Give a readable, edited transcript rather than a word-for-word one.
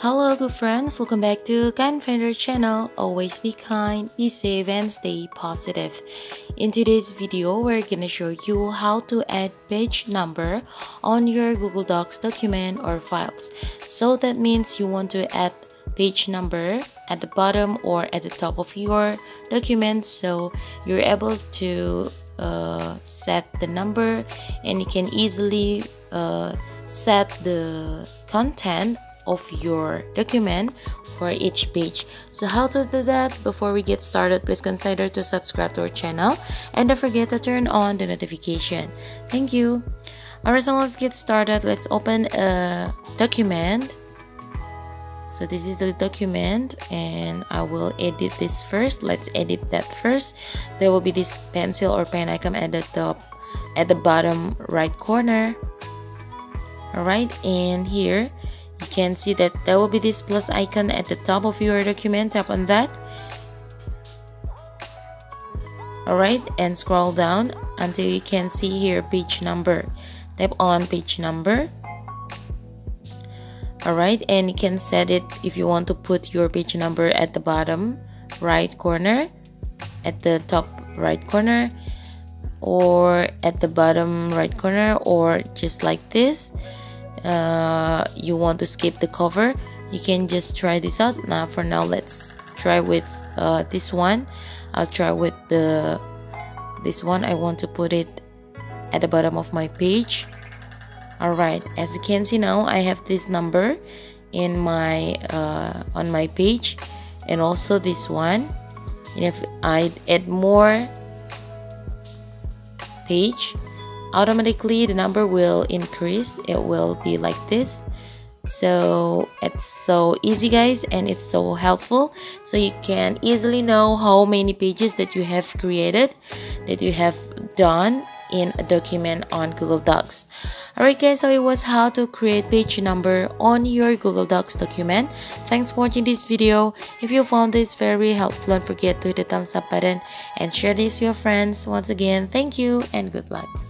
Hello good friends, welcome back to Kind Finder channel. Always be kind, be safe and stay positive. In today's video, we're gonna show you how to add page number on your Google Docs document or files. So that means you want to add page number at the bottom or at the top of your document, so you're able to set the number and you can easily set the content of your document for each page. So how to do that? Before we get started, please consider to subscribe to our channel and don't forget to turn on the notification. Thank you. Alright, so let's get started. Let's open a document. So this is the document and I will edit this first. Let's edit that first. There will be this pencil or pen icon at the top, at the bottom right corner. Alright, and here you can see that there will be this plus icon at the top of your document. Tap on that. Alright, and scroll down until you can see here page number. Tap on page number. Alright, and you can set it if you want to put your page number at the bottom right corner, at the top right corner, or at the bottom right corner, or just like this. You want to skip the cover, you can just try this out. Now for now, let's try with this one. I'll try with this one. I want to put it at the bottom of my page. Alright, as you can see now, I have this number in my on my page, and also this one. And if I add more page, automatically the number will increase. It will be like this. So it's so easy guys, and it's so helpful, so you can easily know how many pages that you have created, that you have done in a document on Google Docs. Alright guys, so it was how to create page number on your Google Docs document. Thanks for watching this video. If you found this very helpful, don't forget to hit the thumbs up button and share this with your friends. Once again, thank you and good luck.